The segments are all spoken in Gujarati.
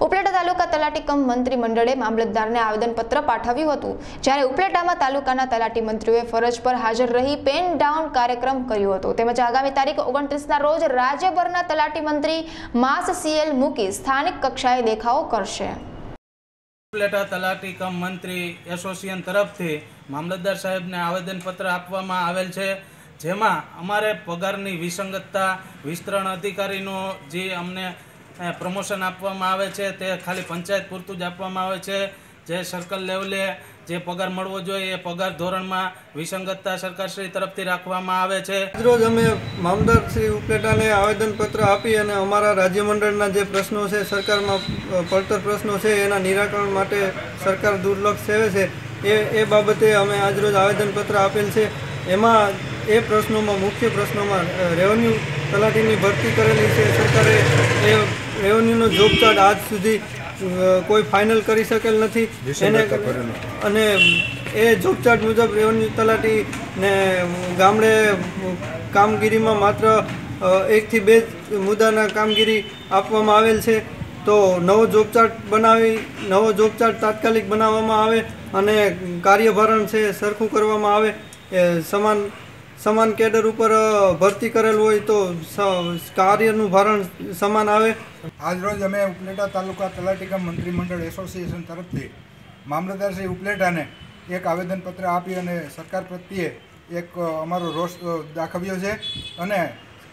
ઉપલેટા તાલુકા તલાટી કમ મંત્રી મંડળે મામલતદારને આવેદનપત્ર પાઠવ્યું હતું જ્યારે ઉપલેટામાં તાલુકાના તલાટી મંત્રીઓએ ફરજ પર હાજર રહી પેન ડાઉન કાર્યક્રમ કર્યો હતો તેમજ આગામી તારીખ 29 ના રોજ રાજ્યભરના તલાટી મંત્રી માસ સીએલ મૂકી સ્થાનિક કક્ષાએ દેખાવો કરશે। ઉપલેટા તલાટી કમ મંત્રી એસોસિએશન તરફથી મામલતદાર સાહેબને આવેદનપત્ર આપવામાં આવેલ છે જેમાં અમારે પગારની વિસંગતતા વિસ્તરણ અધિકારીનો જે અમને પ્રમોશન આપવામાં આવે છે તે ખાલી પંચાયત પૂરતું જ આપવામાં આવે છે। જે સર્કલ લેવલે જે પગાર મળવો જોઈએ એ પગાર ધોરણમાં વિસંગતતા સરકારશ્રી તરફથી રાખવામાં આવે છે। આજરોજ અમે મામલતદાર શ્રી ઉપલેટાને આવેદનપત્ર આપી અને અમારા રાજ્યમંડળના જે પ્રશ્નો છે સરકારમાં પડતર પ્રશ્નો છે એના નિરાકરણ માટે સરકાર દુર્લક્ષ સેવે છે એ બાબતે અમે આજરોજ આવેદનપત્ર આપેલ છે। એમાં એ પ્રશ્નોમાં મુખ્ય પ્રશ્નોમાં રેવન્યુ તલાટીની ભરતી કરેલી છે સરકારે એ રેવન્યુનો જોબ કાર્ડ આજ સુધી કોઈ ફાઇનલ કરી શકેલ નથી એને અને એ જોબ કાર્ડ મુજબ રેવન્યુ તલાટીને ગામડે કામગીરીમાં માત્ર 1 થી 2 મુદ્દાના કામગીરી આપવામાં આવેલ છે તો નવો જોબ કાર્ડ તાત્કાલિક બનાવવામાં આવે અને કાર્યભારણ છે સરખું કરવામાં આવે। સમાન કેડર ઉપર ભરતી કરેલ હોય તો કાર્યનું ભારણ સમાન આવે। આજરોજ અમે ઉપલેટા તાલુકા તલાટી કમ મંત્રીમંડળ એસોસિએશન તરફથી મામલતદાર શ્રી ઉપલેટાને એક આવેદનપત્ર આપી અને સરકાર પ્રત્યે એક અમારો રોષ દાખવ્યો છે અને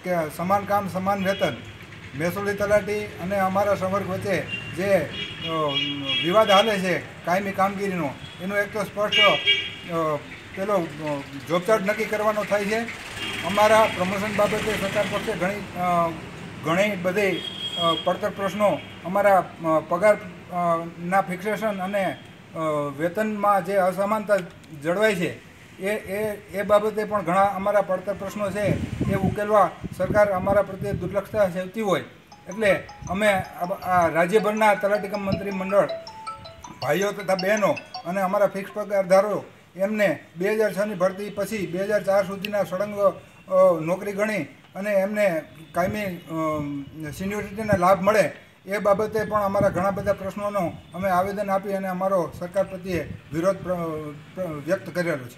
કે સમાન કામ સમાન વેતન મહેસૂલી તલાટી અને અમારા સંવર્ગ વચ્ચે જે વિવાદ હાલે છે કાયમી કામગીરીનો એનો એક તો સ્પષ્ટ પેલો જોબ ચાર્ટ નક્કી કરવાનો થાય છે। અમારા પ્રમોશન બાબતે સરકાર પક્ષે ઘણી બધી પડતર પ્રશ્નો અમારા પગારના ફિક્સેશન અને વેતનમાં જે અસમાનતા જળવાય છે એ બાબતે પણ ઘણા અમારા પડતર પ્રશ્નો છે એ ઉકેલવા સરકાર અમારા પ્રત્યે દુર્લક્ષતા સેવતી હોય એટલે અમે આ રાજ્યભરના તલાટી કમ મંત્રી મંડળ ભાઈઓ તથા બહેનો અને અમારા ફિક્સ પગારધારો એમને 2006ની ભરતી પછી 2004 સુધીના સળંગ નોકરી ગણી અને એમને કાયમી સિન્યોરિટીના લાભ મળે એ બાબતે પણ અમારા ઘણા બધા પ્રશ્નોનો અમે આવેદન આપી અને અમારો સરકાર પ્રત્યે વિરોધ વ્યક્ત કરેલો છે।